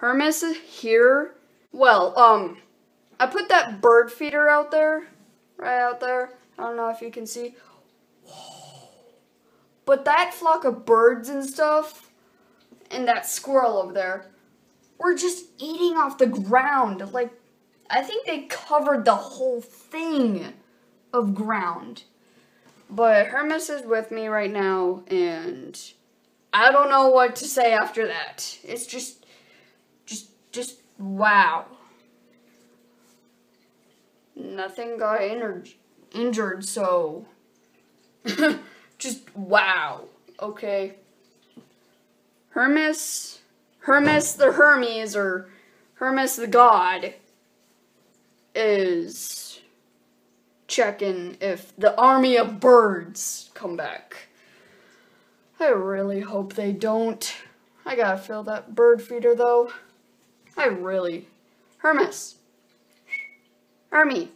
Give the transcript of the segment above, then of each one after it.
Hermes is here. Well, I put that bird feeder out there, right out there. I don't know if you can see. But that flock of birds and stuff, and that squirrel over there, were just eating off the ground. Like, I think they covered the whole thing of ground. But Hermes is with me right now, and I don't know what to say after that. It's just wow. Nothing got injured, so... just wow. Okay. Hermes the Hermes, or Hermes the God, is checking if the army of birds come back. I really hope they don't. I gotta fill that bird feeder though. Hermes. Hermes.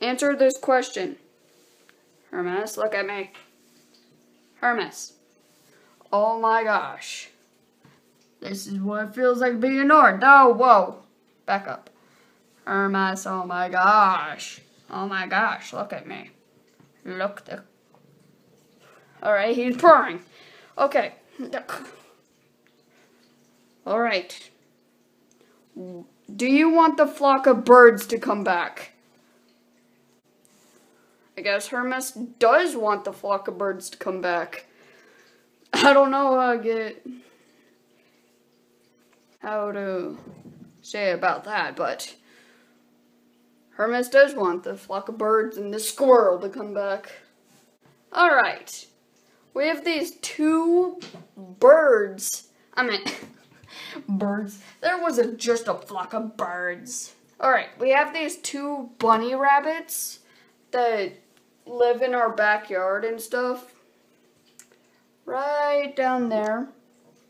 Answer this question. Hermes, look at me. Hermes. Oh my gosh. This is what it feels like being ignored. No, whoa. Back up. Hermes, oh my gosh. Oh my gosh, look at me. Look there. Alright, he's purring. Okay. Alright. Do you want the flock of birds to come back? I guess Hermes does want the flock of birds to come back. I don't know how to say about that, but Hermes does want the flock of birds and the squirrel to come back. Alright, we have these two birds. Birds. There wasn't just a flock of birds. Alright, we have these two bunny rabbits that live in our backyard and stuff, right down there,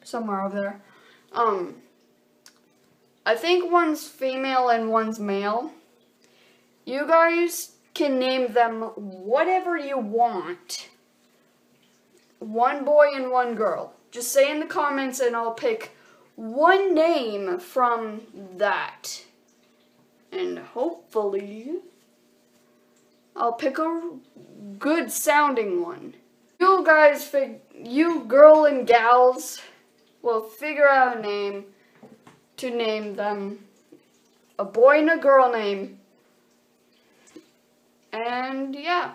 somewhere over there. I think one's female and one's male. You guys can name them whatever you want. One boy and one girl. Just say in the comments and I'll pick one name from that, and hopefully I'll pick a good sounding one. You guys, you girl and gals, will figure out a name to name them. A boy and a girl name. And yeah.